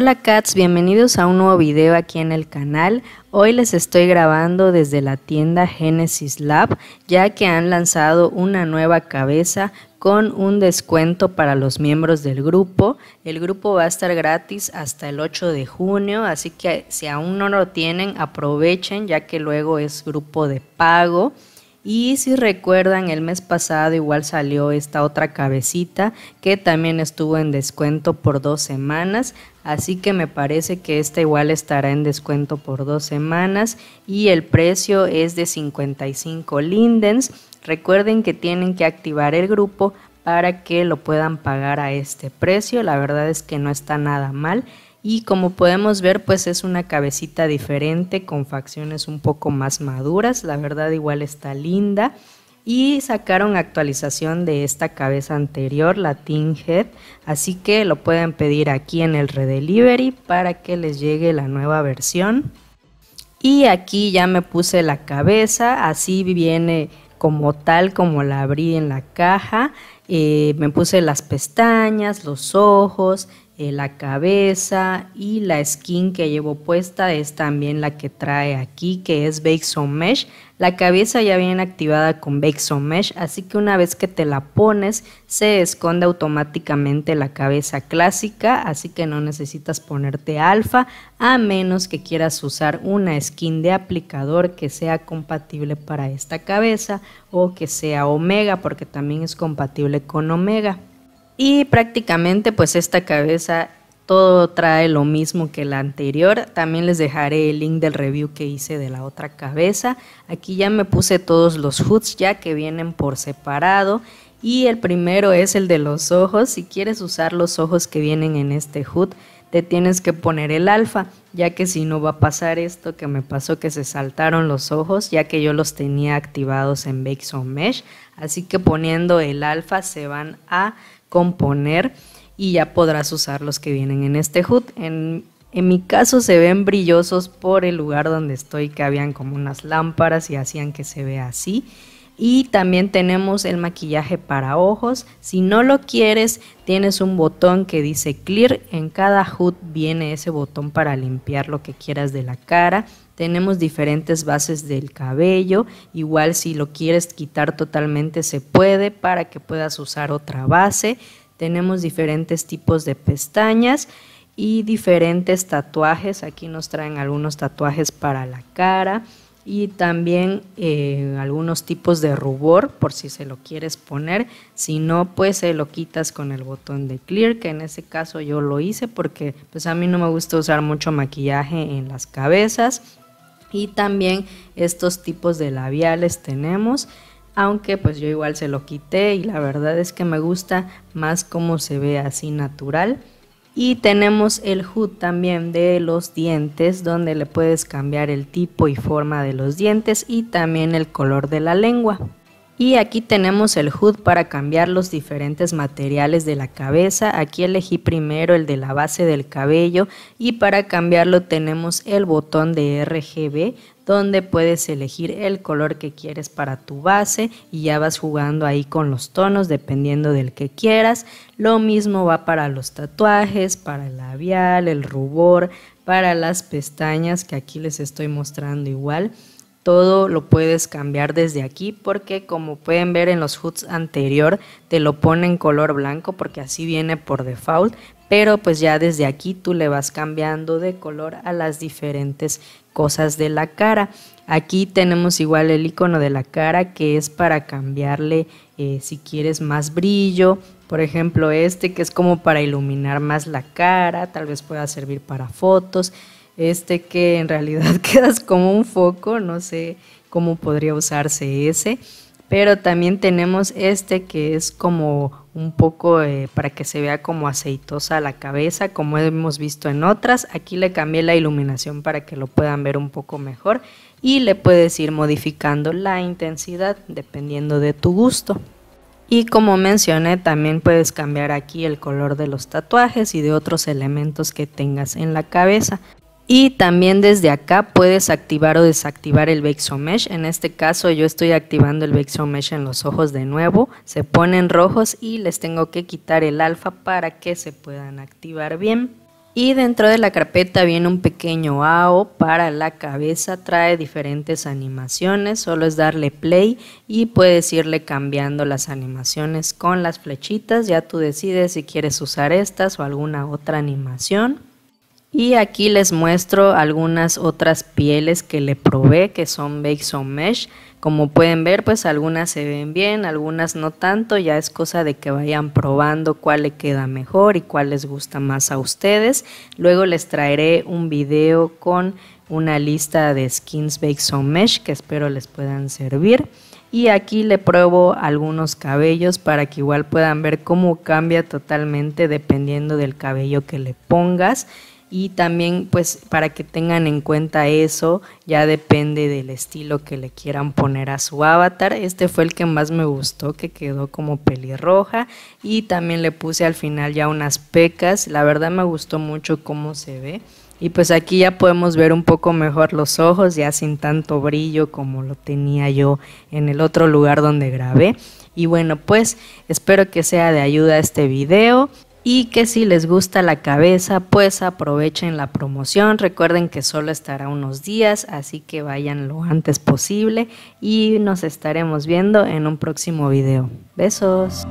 Hola cats, bienvenidos a un nuevo video aquí en el canal. Hoy les estoy grabando desde la tienda Genesis Lab, ya que han lanzado una nueva cabeza con un descuento para los miembros del grupo. El grupo va a estar gratis hasta el 8 de junio, así que si aún no lo tienen, aprovechen, ya que luego es grupo de pago. Y si recuerdan, el mes pasado igual salió esta otra cabecita que también estuvo en descuento por 2 semanas, así que me parece que esta igual estará en descuento por 2 semanas y el precio es de 55 lindens. Recuerden que tienen que activar el grupo para que lo puedan pagar a este precio. La verdad es que no está nada mal. Y como podemos ver, pues es una cabecita diferente con facciones un poco más maduras, la verdad igual está linda. Y sacaron actualización de esta cabeza anterior, la Teen Head, así que lo pueden pedir aquí en el redelivery para que les llegue la nueva versión. Y aquí ya me puse la cabeza, así viene como tal como la abrí en la caja. Me puse las pestañas, los ojos, la cabeza, y la skin que llevo puesta es también la que trae aquí, que es Bakes on Mesh. La cabeza ya viene activada con Bakes on Mesh, así que una vez que te la pones se esconde automáticamente la cabeza clásica, así que no necesitas ponerte alfa a menos que quieras usar una skin de aplicador que sea compatible para esta cabeza o que sea Omega, porque también es compatible con Omega. Y prácticamente pues esta cabeza todo trae lo mismo que la anterior. También les dejaré el link del review que hice de la otra cabeza. Aquí ya me puse todos los hoods ya que vienen por separado, y el primero es el de los ojos. Si quieres usar los ojos que vienen en este hood te tienes que poner el alfa, ya que si no va a pasar esto que me pasó, que se saltaron los ojos, ya que yo los tenía activados en Bakes on Mesh, así que poniendo el alfa se van a componer y ya podrás usar los que vienen en este HUD. En mi caso se ven brillosos por el lugar donde estoy, que habían como unas lámparas y hacían que se vea así. Y también tenemos el maquillaje para ojos. Si no lo quieres, tienes un botón que dice Clear. En cada HUD viene ese botón para limpiar lo que quieras de la cara. Tenemos diferentes bases del cabello. Igual si lo quieres quitar totalmente se puede, para que puedas usar otra base. Tenemos diferentes tipos de pestañas y diferentes tatuajes. Aquí nos traen algunos tatuajes para la cara. Y también algunos tipos de rubor por si se lo quieres poner. Si no, pues se lo quitas con el botón de Clear, que en ese caso yo lo hice porque pues a mí no me gusta usar mucho maquillaje en las cabezas. Y también estos tipos de labiales tenemos, aunque pues yo igual se lo quité y la verdad es que me gusta más como se ve así natural. Y tenemos el HUD también de los dientes, donde le puedes cambiar el tipo y forma de los dientes y también el color de la lengua. Y aquí tenemos el HUD para cambiar los diferentes materiales de la cabeza. Aquí elegí primero el de la base del cabello y para cambiarlo tenemos el botón de RGB, donde puedes elegir el color que quieres para tu base y ya vas jugando ahí con los tonos dependiendo del que quieras. Lo mismo va para los tatuajes, para el labial, el rubor, para las pestañas que aquí les estoy mostrando igual. Todo lo puedes cambiar desde aquí porque, como pueden ver en los HUDs anterior, te lo pone en color blanco porque así viene por default. Pero pues ya desde aquí tú le vas cambiando de color a las diferentes cosas de la cara. Aquí tenemos igual el icono de la cara, que es para cambiarle si quieres más brillo. Por ejemplo este, que es como para iluminar más la cara, tal vez pueda servir para fotos. Este que en realidad quedas como un foco, no sé cómo podría usarse ese. Pero también tenemos este que es como un poco para que se vea como aceitosa la cabeza, como hemos visto en otras. Aquí le cambié la iluminación para que lo puedan ver un poco mejor y le puedes ir modificando la intensidad dependiendo de tu gusto. Y como mencioné, también puedes cambiar aquí el color de los tatuajes y de otros elementos que tengas en la cabeza. Y también desde acá puedes activar o desactivar el Bakes on Mesh. En este caso yo estoy activando el Bakes on Mesh en los ojos de nuevo. Se ponen rojos y les tengo que quitar el alfa para que se puedan activar bien. Y dentro de la carpeta viene un pequeño AO para la cabeza, trae diferentes animaciones, solo es darle play y puedes irle cambiando las animaciones con las flechitas, ya tú decides si quieres usar estas o alguna otra animación. Y aquí les muestro algunas otras pieles que le probé, que son Bakes on Mesh. Como pueden ver, pues algunas se ven bien, algunas no tanto, ya es cosa de que vayan probando cuál le queda mejor y cuál les gusta más a ustedes. Luego les traeré un video con una lista de skins Bakes on Mesh que espero les puedan servir. Y aquí le pruebo algunos cabellos para que igual puedan ver cómo cambia totalmente dependiendo del cabello que le pongas. Y también pues para que tengan en cuenta eso, ya depende del estilo que le quieran poner a su avatar. Este fue el que más me gustó, que quedó como pelirroja, y también le puse al final ya unas pecas. La verdad me gustó mucho cómo se ve. Y pues aquí ya podemos ver un poco mejor los ojos, ya sin tanto brillo como lo tenía yo en el otro lugar donde grabé. Y bueno, pues espero que sea de ayuda este video. Y que si les gusta la cabeza, pues aprovechen la promoción. Recuerden que solo estará unos días, así que vayan lo antes posible. Y nos estaremos viendo en un próximo video. Besos.